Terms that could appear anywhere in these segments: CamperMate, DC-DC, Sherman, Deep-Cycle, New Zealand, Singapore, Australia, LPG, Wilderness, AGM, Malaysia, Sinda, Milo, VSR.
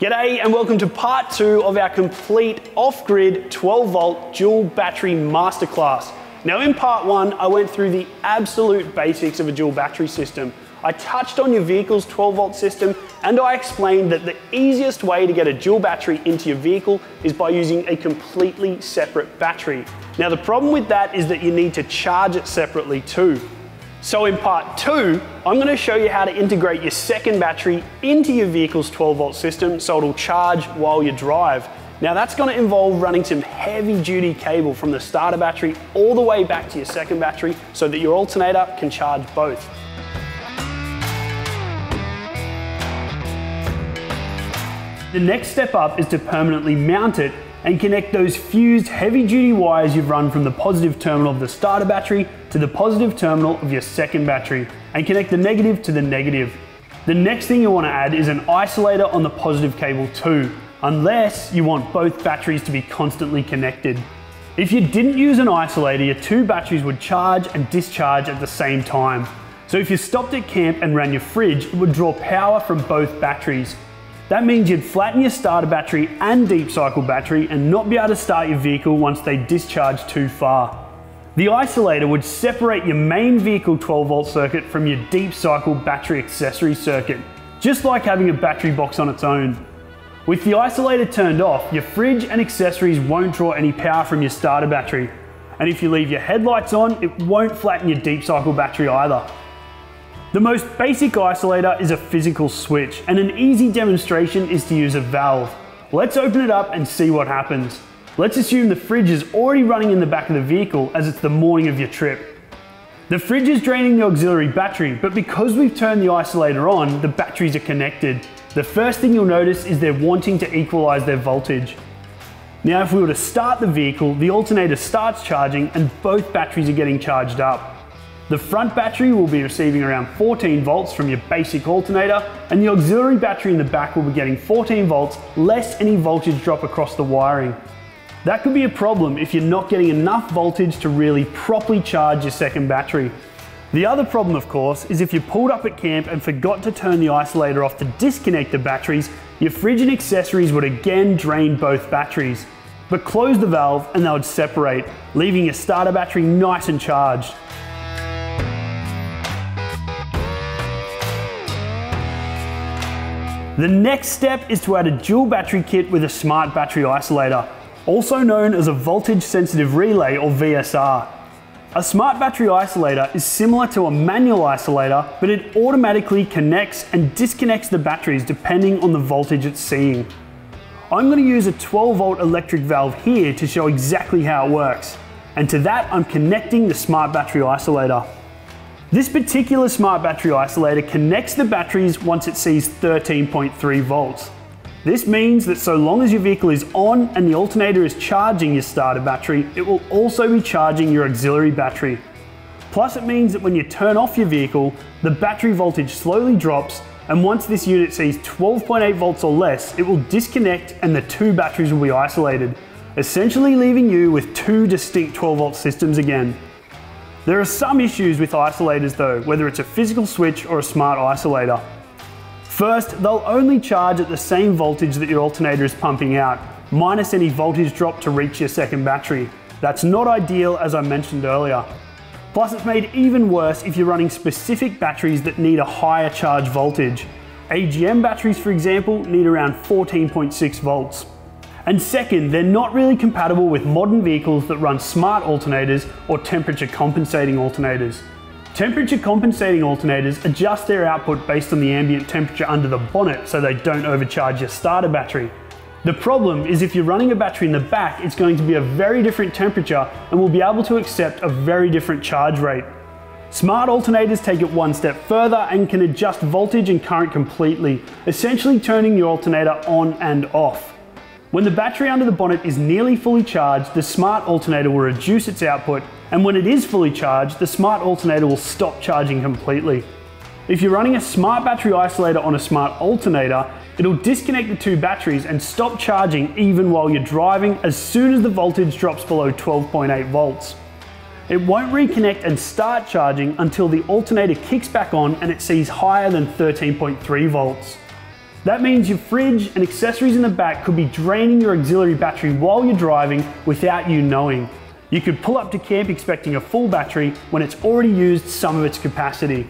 G'day and welcome to part two of our complete off-grid 12-volt dual battery masterclass. Now in part one, I went through the absolute basics of a dual battery system. I touched on your vehicle's 12-volt system and I explained that the easiest way to get a dual battery into your vehicle is by using a completely separate battery. Now the problem with that is that you need to charge it separately too. So in part two, I'm going to show you how to integrate your second battery into your vehicle's 12-volt system so it'll charge while you drive. Now that's going to involve running some heavy-duty cable from the starter battery all the way back to your second battery so that your alternator can charge both. The next step up is to permanently mount it and connect those fused heavy-duty wires you've run from the positive terminal of the starter battery to the positive terminal of your second battery, and connect the negative to the negative. The next thing you want to add is an isolator on the positive cable too, unless you want both batteries to be constantly connected. If you didn't use an isolator, your two batteries would charge and discharge at the same time. So if you stopped at camp and ran your fridge, it would draw power from both batteries. That means you'd flatten your starter battery and deep cycle battery and not be able to start your vehicle once they discharge too far. The isolator would separate your main vehicle 12-volt circuit from your deep cycle battery accessory circuit, just like having a battery box on its own. With the isolator turned off, your fridge and accessories won't draw any power from your starter battery. And if you leave your headlights on, it won't flatten your deep cycle battery either. The most basic isolator is a physical switch, and an easy demonstration is to use a valve. Let's open it up and see what happens. Let's assume the fridge is already running in the back of the vehicle as it's the morning of your trip. The fridge is draining the auxiliary battery, but because we've turned the isolator on, the batteries are connected. The first thing you'll notice is they're wanting to equalize their voltage. Now if we were to start the vehicle, the alternator starts charging and both batteries are getting charged up. The front battery will be receiving around 14 volts from your basic alternator, and the auxiliary battery in the back will be getting 14 volts less any voltage drop across the wiring. That could be a problem if you're not getting enough voltage to really properly charge your second battery. The other problem, of course, is if you pulled up at camp and forgot to turn the isolator off to disconnect the batteries, your fridge and accessories would again drain both batteries. But close the valve and they would separate, leaving your starter battery nice and charged. The next step is to add a dual battery kit with a smart battery isolator, also known as a voltage sensitive relay or VSR. A smart battery isolator is similar to a manual isolator, but it automatically connects and disconnects the batteries depending on the voltage it's seeing. I'm going to use a 12-volt electric valve here to show exactly how it works, and to that I'm connecting the smart battery isolator. This particular smart battery isolator connects the batteries once it sees 13.3 volts. This means that so long as your vehicle is on and the alternator is charging your starter battery, it will also be charging your auxiliary battery. Plus it means that when you turn off your vehicle, the battery voltage slowly drops, and once this unit sees 12.8 volts or less, it will disconnect and the two batteries will be isolated, essentially leaving you with two distinct 12-volt systems again. There are some issues with isolators though, whether it's a physical switch or a smart isolator. First, they'll only charge at the same voltage that your alternator is pumping out, minus any voltage drop to reach your second battery. That's not ideal, as I mentioned earlier. Plus it's made even worse if you're running specific batteries that need a higher charge voltage. AGM batteries, for example, need around 14.6 volts. And second, they're not really compatible with modern vehicles that run smart alternators or temperature compensating alternators. Temperature compensating alternators adjust their output based on the ambient temperature under the bonnet so they don't overcharge your starter battery. The problem is if you're running a battery in the back, it's going to be a very different temperature and will be able to accept a very different charge rate. Smart alternators take it one step further and can adjust voltage and current completely, essentially turning your alternator on and off. When the battery under the bonnet is nearly fully charged, the smart alternator will reduce its output, and when it is fully charged, the smart alternator will stop charging completely. If you're running a smart battery isolator on a smart alternator, it'll disconnect the two batteries and stop charging even while you're driving as soon as the voltage drops below 12.8 volts. It won't reconnect and start charging until the alternator kicks back on and it sees higher than 13.3 volts. That means your fridge and accessories in the back could be draining your auxiliary battery while you're driving without you knowing. You could pull up to camp expecting a full battery when it's already used some of its capacity.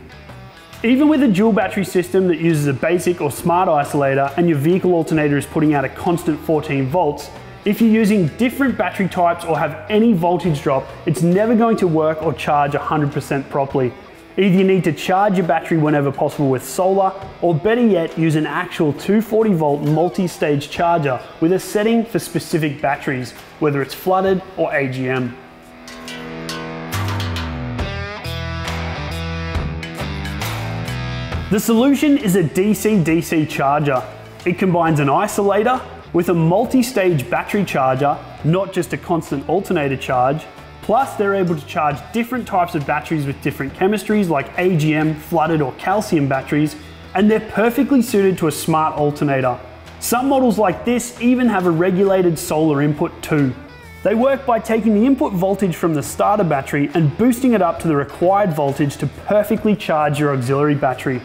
Even with a dual battery system that uses a basic or smart isolator and your vehicle alternator is putting out a constant 14 volts, if you're using different battery types or have any voltage drop, it's never going to work or charge 100% properly. Either you need to charge your battery whenever possible with solar, or better yet, use an actual 240 volt multi-stage charger with a setting for specific batteries, whether it's flooded or AGM. The solution is a DC-DC charger. It combines an isolator with a multi-stage battery charger, not just a constant alternator charge. Plus, they're able to charge different types of batteries with different chemistries like AGM, flooded or calcium batteries, and they're perfectly suited to a smart alternator. Some models like this even have a regulated solar input too. They work by taking the input voltage from the starter battery and boosting it up to the required voltage to perfectly charge your auxiliary battery.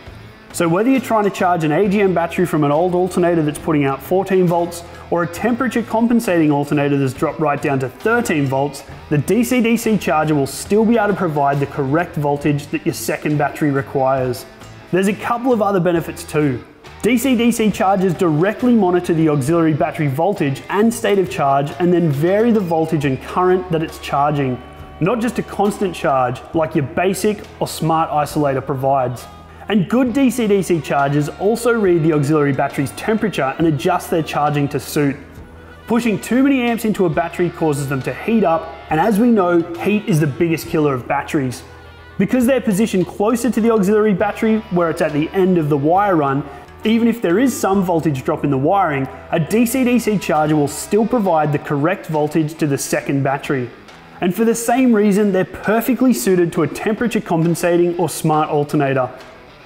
So whether you're trying to charge an AGM battery from an old alternator that's putting out 14 volts, or a temperature compensating alternator that's dropped right down to 13 volts, the DC-DC charger will still be able to provide the correct voltage that your second battery requires. There's a couple of other benefits too. DC-DC chargers directly monitor the auxiliary battery voltage and state of charge and then vary the voltage and current that it's charging, not just a constant charge like your basic or smart isolator provides. And good DC-DC chargers also read the auxiliary battery's temperature and adjust their charging to suit. Pushing too many amps into a battery causes them to heat up, and as we know, heat is the biggest killer of batteries. Because they're positioned closer to the auxiliary battery, where it's at the end of the wire run, even if there is some voltage drop in the wiring, a DC-DC charger will still provide the correct voltage to the second battery. And for the same reason, they're perfectly suited to a temperature compensating or smart alternator.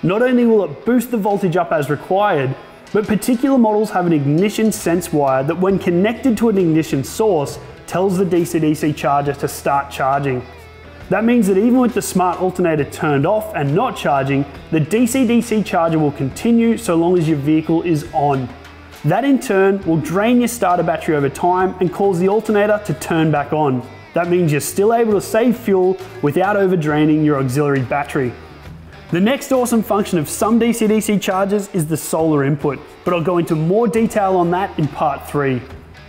Not only will it boost the voltage up as required, but particular models have an ignition sense wire that when connected to an ignition source, tells the DC-DC charger to start charging. That means that even with the smart alternator turned off and not charging, the DC-DC charger will continue so long as your vehicle is on. That in turn will drain your starter battery over time and cause the alternator to turn back on. That means you're still able to save fuel without overdraining your auxiliary battery. The next awesome function of some DC-DC chargers is the solar input, but I'll go into more detail on that in part 3.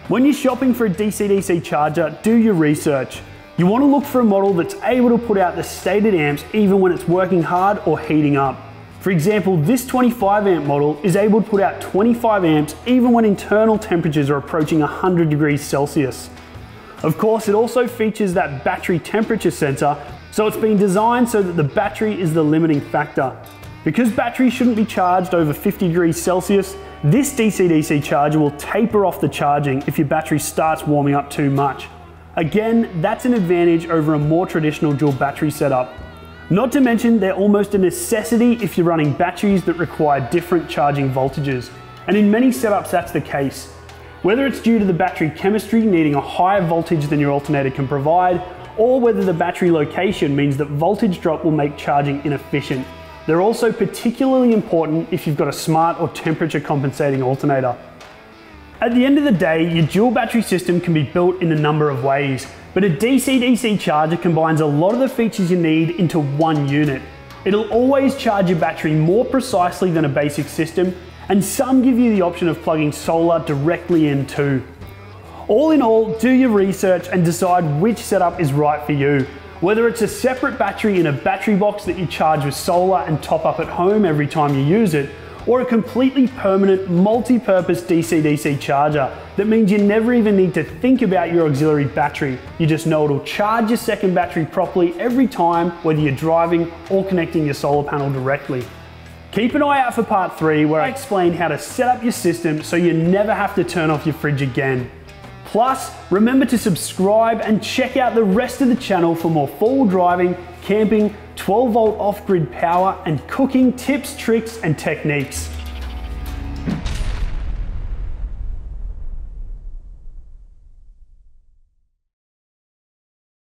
When you're shopping for a DC-DC charger, do your research. You want to look for a model that's able to put out the stated amps even when it's working hard or heating up. For example, this 25 amp model is able to put out 25 amps even when internal temperatures are approaching 100 degrees Celsius. Of course, it also features that battery temperature sensor, so it's been designed so that the battery is the limiting factor. Because batteries shouldn't be charged over 50 degrees Celsius, this DC-DC charger will taper off the charging if your battery starts warming up too much. Again, that's an advantage over a more traditional dual battery setup. Not to mention, they're almost a necessity if you're running batteries that require different charging voltages. And in many setups, that's the case. Whether it's due to the battery chemistry needing a higher voltage than your alternator can provide, or whether the battery location means that voltage drop will make charging inefficient. They're also particularly important if you've got a smart or temperature compensating alternator. At the end of the day, your dual battery system can be built in a number of ways, but a DC-DC charger combines a lot of the features you need into one unit. It'll always charge your battery more precisely than a basic system, and some give you the option of plugging solar directly in too. All in all, do your research and decide which setup is right for you. Whether it's a separate battery in a battery box that you charge with solar and top up at home every time you use it, or a completely permanent multi-purpose DC-DC charger that means you never even need to think about your auxiliary battery. You just know it'll charge your second battery properly every time, whether you're driving or connecting your solar panel directly. Keep an eye out for part 3 where I explain how to set up your system so you never have to turn off your fridge again. Plus, remember to subscribe and check out the rest of the channel for more four-wheel driving, camping, 12 volt off-grid power, and cooking tips, tricks, and techniques.